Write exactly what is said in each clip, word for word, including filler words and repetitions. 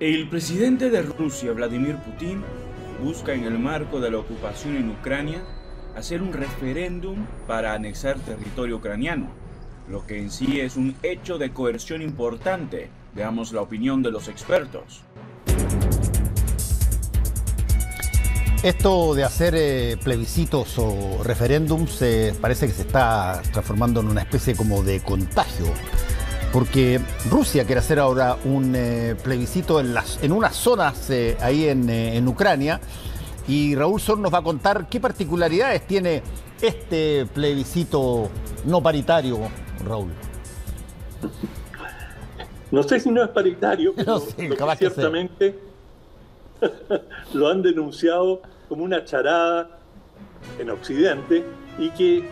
El presidente de Rusia, Vladimir Putin, busca en el marco de la ocupación en Ucrania hacer un referéndum para anexar territorio ucraniano, lo que en sí es un hecho de coerción importante. Veamos la opinión de los expertos. Esto de hacer eh, plebiscitos o referéndums eh, parece que se está transformando en una especie como de contagio, porque Rusia quiere hacer ahora un eh, plebiscito en, las, en unas zonas eh, ahí en, eh, en Ucrania, y Raúl Sol nos va a contar qué particularidades tiene este plebiscito no paritario, Raúl. No sé si no es paritario, pero no sé, capaz que ciertamente lo han denunciado como una charada en Occidente, y que,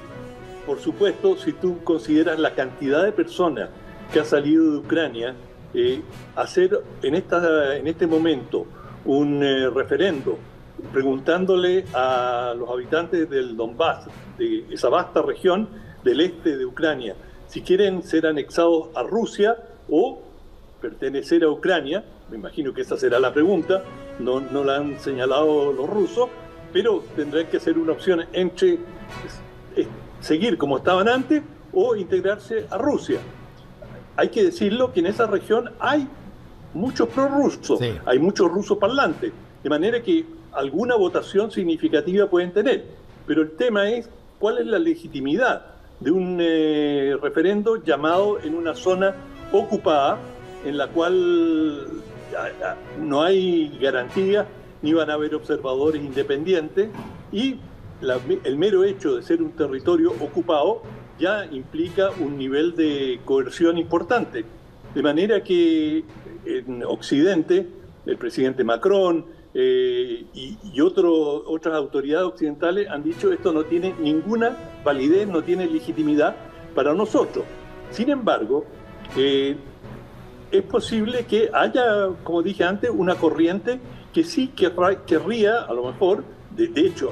por supuesto, si tú consideras la cantidad de personas que ha salido de Ucrania, eh, hacer en, esta, en este momento un eh, referendo preguntándole a los habitantes del Donbass, de esa vasta región del este de Ucrania, si quieren ser anexados a Rusia o pertenecer a Ucrania, me imagino que esa será la pregunta, no, no la han señalado los rusos, pero tendrán que hacer una opción entre es, es, seguir como estaban antes o integrarse a Rusia. Hay que decirlo que en esa región hay muchos prorrusos, sí. Hay muchos rusos parlantes, de manera que alguna votación significativa pueden tener, pero el tema es cuál es la legitimidad de un eh, referendo llamado en una zona ocupada, en la cual no hay garantías, ni van a haber observadores independientes, y la, el mero hecho de ser un territorio ocupado ya implica un nivel de coerción importante. De manera que en Occidente, el presidente Macron eh, y, y otro, otras autoridades occidentales han dicho esto no tiene ninguna validez, no tiene legitimidad para nosotros. Sin embargo, eh, es posible que haya, como dije antes, una corriente que sí querrá, querría, a lo mejor, de, de hecho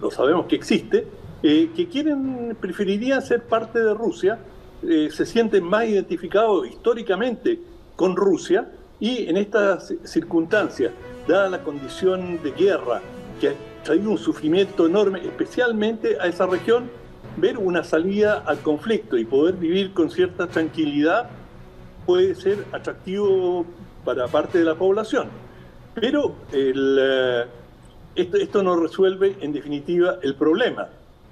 lo sabemos que existe, eh, que quieren, preferirían ser parte de Rusia, eh, se sienten más identificados históricamente con Rusia, y en estas circunstancias, dada la condición de guerra que ha traído un sufrimiento enorme, especialmente a esa región, ver una salida al conflicto y poder vivir con cierta tranquilidad puede ser atractivo para parte de la población. Pero el, esto, esto no resuelve en definitiva el problema.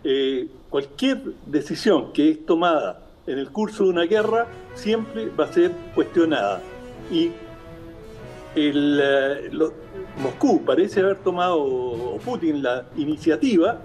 Eh, cualquier decisión que es tomada en el curso de una guerra siempre va a ser cuestionada. Y el, eh, lo, Moscú parece haber tomado, o Putin, la iniciativa,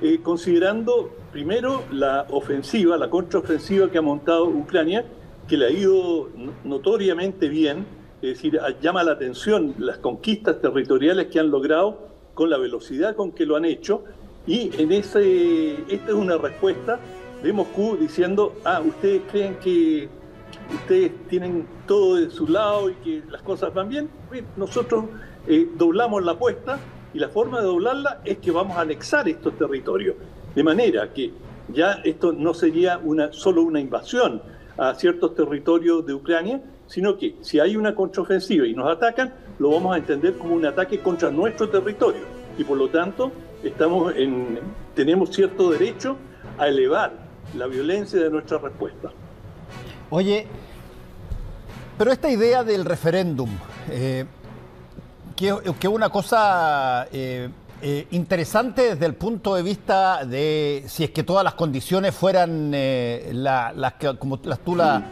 eh, considerando primero la ofensiva, la contraofensiva que ha montado Ucrania, que le ha ido notoriamente bien, es decir, llama la atención las conquistas territoriales que han logrado con la velocidad con que lo han hecho, y en ese, esta es una respuesta de Moscú diciendo, ah, ustedes creen que ustedes tienen todo de su lado y que las cosas van bien, nosotros eh, doblamos la apuesta, y la forma de doblarla es que vamos a anexar estos territorios, de manera que ya esto no sería una, solo una invasión a ciertos territorios de Ucrania, sino que si hay una contraofensiva y nos atacan, lo vamos a entender como un ataque contra nuestro territorio, y por lo tanto estamos en, tenemos cierto derecho a elevar la violencia de nuestra respuesta. Oye, pero esta idea del referéndum, eh, que es una cosa eh, eh, interesante desde el punto de vista de si es que todas las condiciones fueran eh, la, las que como las, tú la,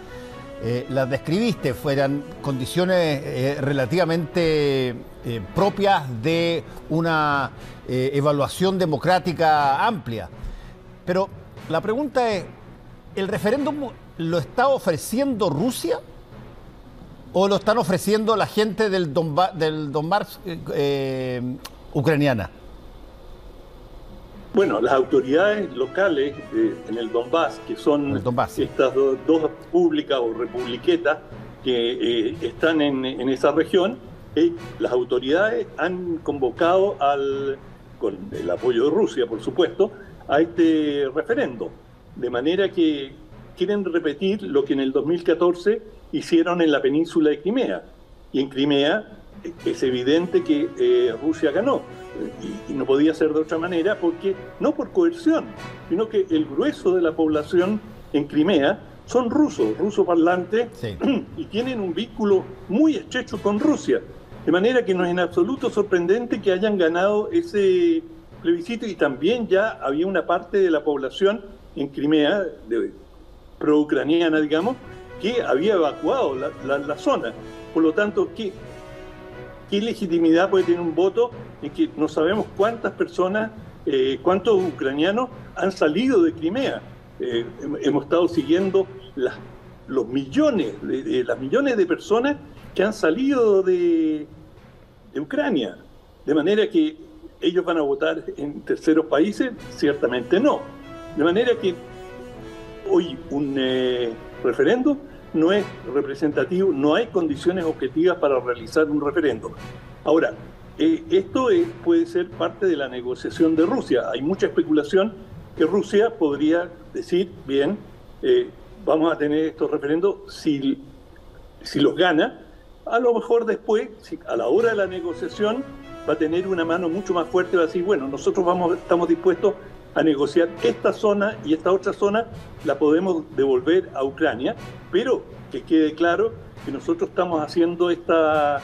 eh, las describiste, fueran condiciones eh, relativamente eh, propias de una eh, evaluación democrática amplia. Pero la pregunta es, ¿el referéndum lo está ofreciendo Rusia o lo están ofreciendo la gente del Donbass, del Donbass eh, ucraniana? Bueno, las autoridades locales eh, en el Donbass, que son Donbass, estas do, dos públicas o republiquetas que eh, están en, en esa región, eh, las autoridades han convocado, al, con el apoyo de Rusia, por supuesto, a este referendo, de manera que quieren repetir lo que en el dos mil catorce hicieron en la península de Crimea. y en Crimea es evidente que eh, Rusia ganó, y, y no podía ser de otra manera, porque no por coerción, sino que el grueso de la población en Crimea son rusos, rusoparlantes, sí, y tienen un vínculo muy estrecho con Rusia, de manera que no es en absoluto sorprendente que hayan ganado ese plebiscito. Y también ya había una parte de la población en Crimea, de, pro-ucraniana, digamos, que había evacuado la, la, la zona. Por lo tanto, ¿qué, qué legitimidad puede tener un voto en que no sabemos cuántas personas, eh, cuántos ucranianos han salido de Crimea? Eh, hemos estado siguiendo las, los millones, de, de, las millones de personas que han salido de, de Ucrania. De manera que ellos van a votar en terceros países, ciertamente no. De manera que hoy un eh, referendo no es representativo, no hay condiciones objetivas para realizar un referendo. Ahora, eh, esto es, puede ser parte de la negociación de Rusia. Hay mucha especulación que Rusia podría decir, bien, eh, vamos a tener estos referendos, si, si los gana, a lo mejor después, si, a la hora de la negociación, va a tener una mano mucho más fuerte, va a decir, bueno, nosotros vamos, estamos dispuestos a negociar esta zona y esta otra zona la podemos devolver a Ucrania, pero que quede claro que nosotros estamos haciendo esta,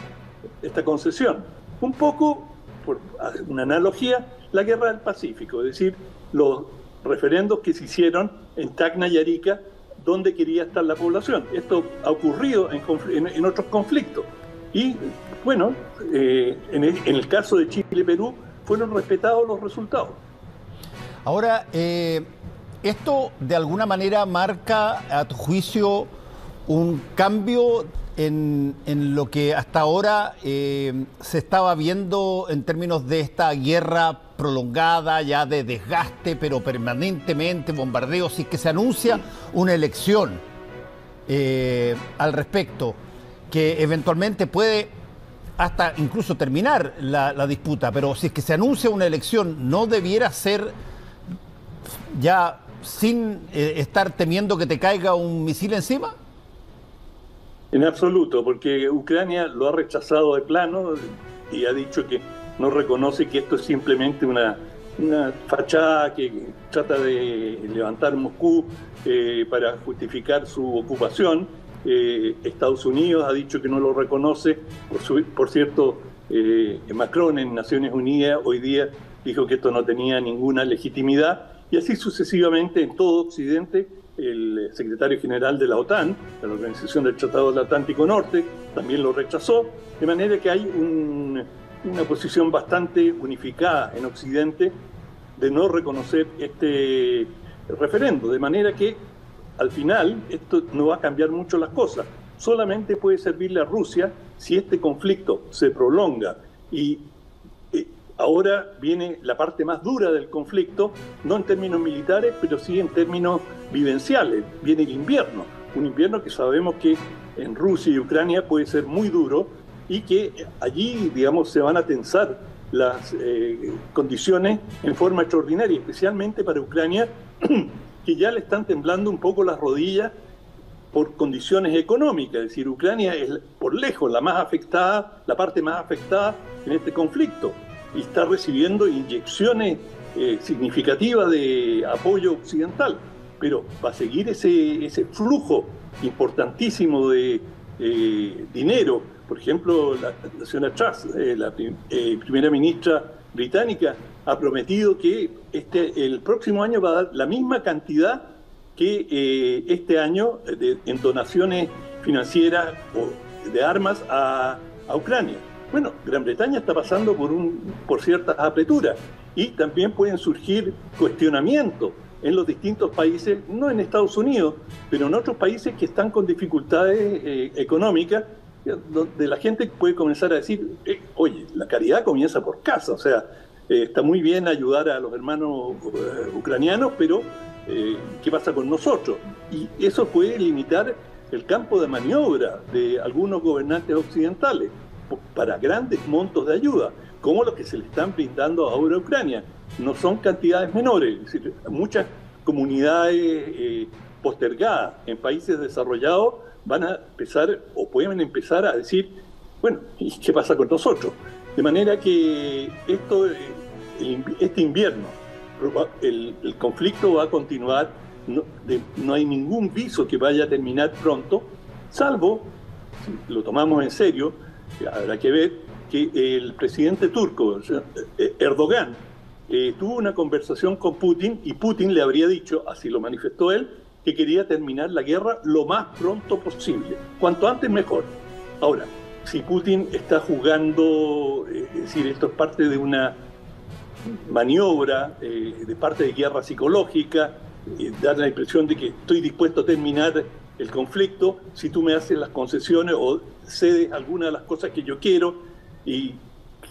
esta concesión. Un poco, por una analogía, la guerra del Pacífico, es decir, los referendos que se hicieron en Tacna y Arica, donde quería estar la población. Esto ha ocurrido en, en, en otros conflictos. Y, bueno, eh, en, el, en el caso de Chile y Perú, fueron respetados los resultados. Ahora, eh, esto de alguna manera marca, a tu juicio, un cambio en, en lo que hasta ahora eh, se estaba viendo en términos de esta guerra prolongada, ya de desgaste, pero permanentemente, bombardeo, si es que se anuncia una elección eh, al respecto, que eventualmente puede hasta incluso terminar la, la disputa, pero si es que se anuncia una elección, no debiera ser ya sin eh, estar temiendo que te caiga un misil encima? En absoluto, porque Ucrania lo ha rechazado de plano y ha dicho que no reconoce que esto es simplemente una, una fachada que trata de levantar Moscú eh, para justificar su ocupación. Eh, Estados Unidos ha dicho que no lo reconoce. Por, su, por cierto, eh, Macron en Naciones Unidas hoy día dijo que esto no tenía ninguna legitimidad. Y así sucesivamente en todo Occidente, el secretario general de la OTAN, de la Organización del Tratado del Atlántico Norte, también lo rechazó, de manera que hay un, una posición bastante unificada en Occidente de no reconocer este referendo, de manera que al final esto no va a cambiar mucho las cosas, solamente puede servirle a Rusia si este conflicto se prolonga y ahora viene la parte más dura del conflicto, no en términos militares, pero sí en términos vivenciales. Viene el invierno, un invierno que sabemos que en Rusia y Ucrania puede ser muy duro y que allí, digamos, se van a tensar las eh, condiciones en forma extraordinaria, especialmente para Ucrania, que ya le están temblando un poco las rodillas por condiciones económicas. Es decir, Ucrania es por lejos la más afectada, la parte más afectada en este conflicto. Y está recibiendo inyecciones eh, significativas de apoyo occidental, pero va a seguir ese, ese flujo importantísimo de eh, dinero. Por ejemplo, la, la señora Truss, eh, la eh, primera ministra británica, ha prometido que este, el próximo año va a dar la misma cantidad que eh, este año de, en donaciones financieras o de armas a, a Ucrania. Bueno, Gran Bretaña está pasando por, un, por ciertas apreturas y también pueden surgir cuestionamientos en los distintos países, no en Estados Unidos, pero en otros países que están con dificultades eh, económicas, donde la gente puede comenzar a decir, eh, oye, la caridad comienza por casa, o sea, eh, está muy bien ayudar a los hermanos eh, ucranianos, pero eh, ¿qué pasa con nosotros? Y eso puede limitar el campo de maniobra de algunos gobernantes occidentales para grandes montos de ayuda, como los que se le están brindando ahora a Ucrania. No son cantidades menores, es decir, muchas comunidades eh, postergadas en países desarrollados van a empezar o pueden empezar a decir, Bueno, ¿y qué pasa con nosotros? De manera que esto, el, este invierno, el, el conflicto va a continuar, no, de, no hay ningún viso que vaya a terminar pronto, salvo, si lo tomamos en serio, habrá que ver que el presidente turco, Erdogan, eh, tuvo una conversación con Putin y Putin le habría dicho, así lo manifestó él, que quería terminar la guerra lo más pronto posible. Cuanto antes mejor. Ahora, si Putin está jugando, eh, es decir, esto es parte de una maniobra, eh, de parte de guerra psicológica, eh, dar la impresión de que estoy dispuesto a terminar el conflicto si tú me haces las concesiones o cedes alguna de las cosas que yo quiero, y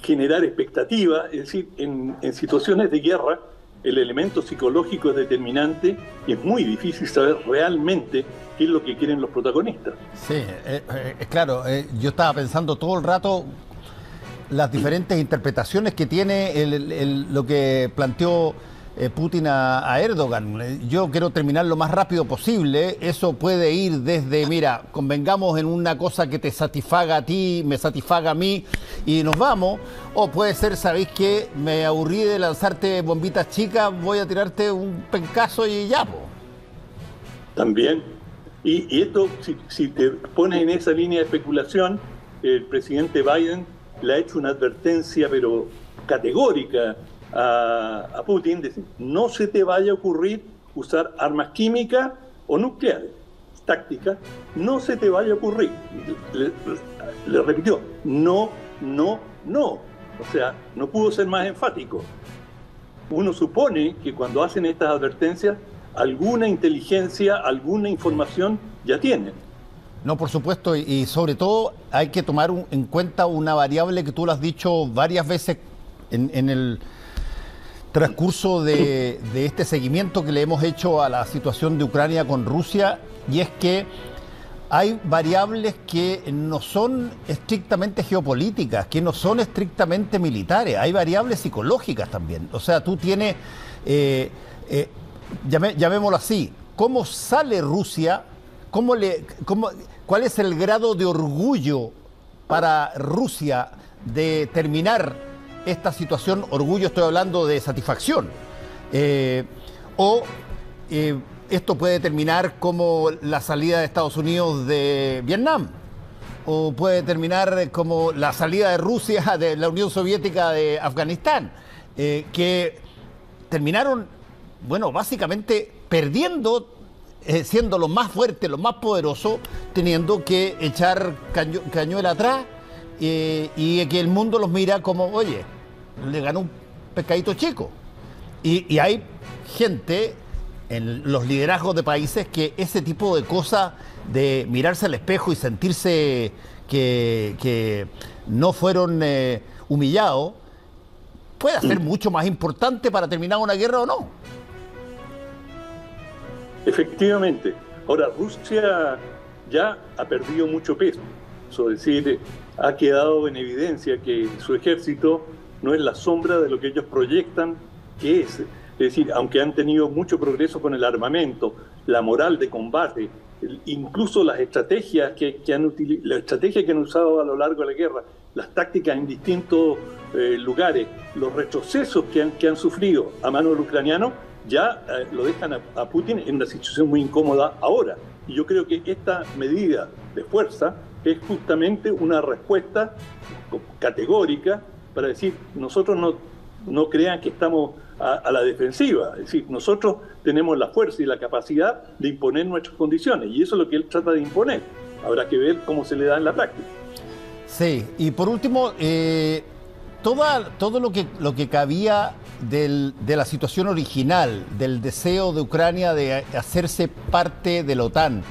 generar expectativa, es decir, en, en situaciones de guerra el elemento psicológico es determinante y es muy difícil saber realmente qué es lo que quieren los protagonistas. Sí, eh, eh, claro, eh, yo estaba pensando todo el rato las diferentes interpretaciones que tiene el, el, el, lo que planteó eh, Putin a, a Erdogan. Yo quiero terminar lo más rápido posible, eso puede ir desde, mira, convengamos en una cosa que te satisfaga a ti, me satisfaga a mí y nos vamos, o puede ser, ¿sabéis qué? Me aburrí de lanzarte bombitas chicas, voy a tirarte un pencazo y ya, po. También, y, y esto, si, si te pones en esa línea de especulación, el presidente Biden le ha hecho una advertencia, pero categórica, a, a Putin, de no se te vaya a ocurrir usar armas químicas o nucleares, tácticas, no se te vaya a ocurrir. Le, le repitió, no, no, no. O sea, no pudo ser más enfático. Uno supone que cuando hacen estas advertencias, alguna inteligencia, alguna información ya tienen. No, por supuesto, y sobre todo hay que tomar un, en cuenta una variable que tú lo has dicho varias veces en, en el transcurso de, de este seguimiento que le hemos hecho a la situación de Ucrania con Rusia, y es que hay variables que no son estrictamente geopolíticas, que no son estrictamente militares, hay variables psicológicas también. O sea, tú tienes, eh, eh, llamé, llamémoslo así, ¿cómo sale Rusia? ¿Cómo le, cómo, ¿Cuál es el grado de orgullo para Rusia de terminar esta situación? Orgullo, estoy hablando de satisfacción. Eh, o eh, esto puede terminar como la salida de Estados Unidos de Vietnam. O puede terminar como la salida de Rusia de la Unión Soviética de Afganistán. Eh, que terminaron, bueno, básicamente perdiendo, siendo los más fuertes, los más poderosos, teniendo que echar caño, cañuela atrás, eh, y que el mundo los mira como, oye, le ganó un pescadito chico. Y, y hay gente en los liderazgos de países que ese tipo de cosas de mirarse al espejo y sentirse que, que no fueron eh, humillados, puede ser mucho más importante para terminar una guerra o no. Efectivamente. Ahora, Rusia ya ha perdido mucho peso. Es decir, ha quedado en evidencia que su ejército no es la sombra de lo que ellos proyectan que es. Es decir, aunque han tenido mucho progreso con el armamento, la moral de combate, incluso las estrategias que, que han utilizado, la estrategia que han usado a lo largo de la guerra, las tácticas en distintos eh, lugares, los retrocesos que han, que han sufrido a mano del ucraniano, ya eh, lo dejan a, a Putin en una situación muy incómoda ahora. Y yo creo que esta medida de fuerza es justamente una respuesta categórica para decir, nosotros no, no crean que estamos a, a la defensiva. Es decir, nosotros tenemos la fuerza y la capacidad de imponer nuestras condiciones. Y eso es lo que él trata de imponer. Habrá que ver cómo se le da en la práctica. Sí, y por último, eh, toda, todo lo que, lo que cabía Del, de la situación original, del deseo de Ucrania de hacerse parte de la OTAN,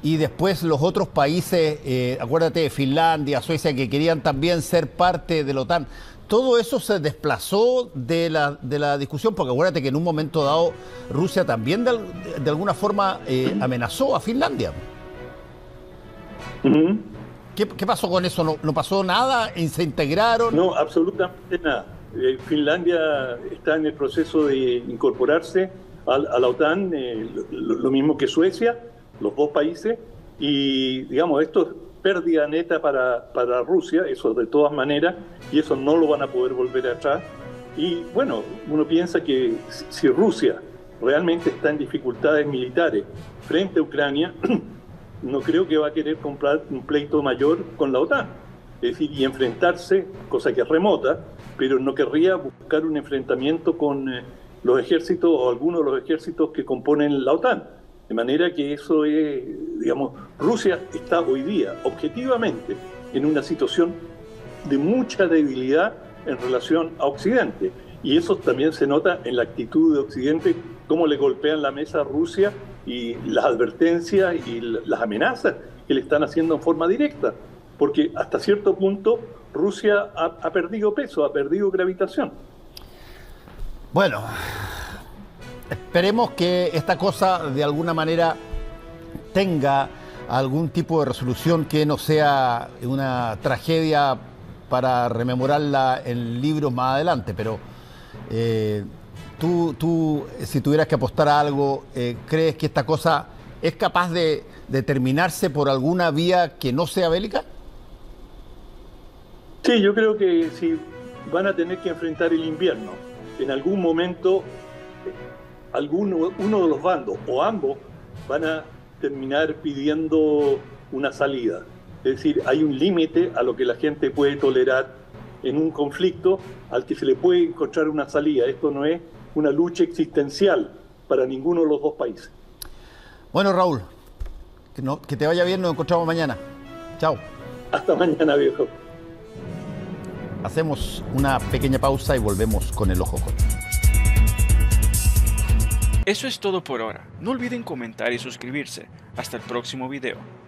y después los otros países, eh, acuérdate de Finlandia, Suecia, que querían también ser parte de la OTAN, todo eso se desplazó de la, de la discusión, porque acuérdate que en un momento dado Rusia también de, de alguna forma eh, amenazó a Finlandia. Uh-huh. ¿Qué, ¿Qué pasó con eso? ¿No, no pasó nada? ¿Se integraron? No, absolutamente nada. Finlandia está en el proceso de incorporarse a, a la OTAN, eh, lo, lo mismo que Suecia, los dos países, y digamos, esto pérdida neta para, para Rusia, eso de todas maneras, y eso no lo van a poder volver atrás. Y bueno, uno piensa que si Rusia realmente está en dificultades militares frente a Ucrania, no creo que va a querer comprar un pleito mayor con la OTAN, es decir, y enfrentarse, cosa que es remota, pero no querría buscar un enfrentamiento con eh, los ejércitos o algunos de los ejércitos que componen la OTAN. De manera que eso es, digamos, Rusia está hoy día, objetivamente, en una situación de mucha debilidad en relación a Occidente. Y eso también se nota en la actitud de Occidente, cómo le golpean la mesa a Rusia y las advertencias y las amenazas que le están haciendo en forma directa. Porque hasta cierto punto Rusia ha, ha perdido peso, ha perdido gravitación. Bueno, esperemos que esta cosa de alguna manera tenga algún tipo de resolución que no sea una tragedia para rememorarla en libros más adelante, pero eh, tú, tú, si tuvieras que apostar a algo, eh, ¿crees que esta cosa es capaz de, de terminarse por alguna vía que no sea bélica? Sí, yo creo que si van a tener que enfrentar el invierno, en algún momento alguno, uno de los bandos o ambos van a terminar pidiendo una salida. Es decir, hay un límite a lo que la gente puede tolerar en un conflicto al que se le puede encontrar una salida. Esto no es una lucha existencial para ninguno de los dos países. Bueno, Raúl, que, no, que te vaya bien, nos encontramos mañana. Chao. Hasta mañana, viejo. Hacemos una pequeña pausa y volvemos con El Ojo Corto. Eso es todo por ahora. No olviden comentar y suscribirse. Hasta el próximo video.